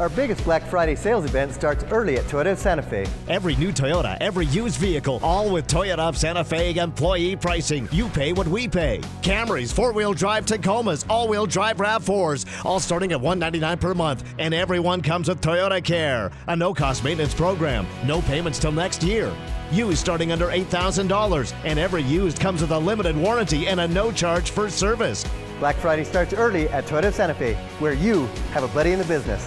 Our biggest Black Friday sales event starts early at Toyota of Santa Fe. Every new Toyota, every used vehicle, all with Toyota of Santa Fe employee pricing. You pay what we pay. Camrys, four-wheel drive Tacomas, all-wheel drive RAV4s, all starting at $199 per month. And everyone comes with Toyota Care, a no-cost maintenance program. No payments till next year. Used starting under $8,000, and every used comes with a limited warranty and a no-charge for service. Black Friday starts early at Toyota of Santa Fe, where you have a buddy in the business.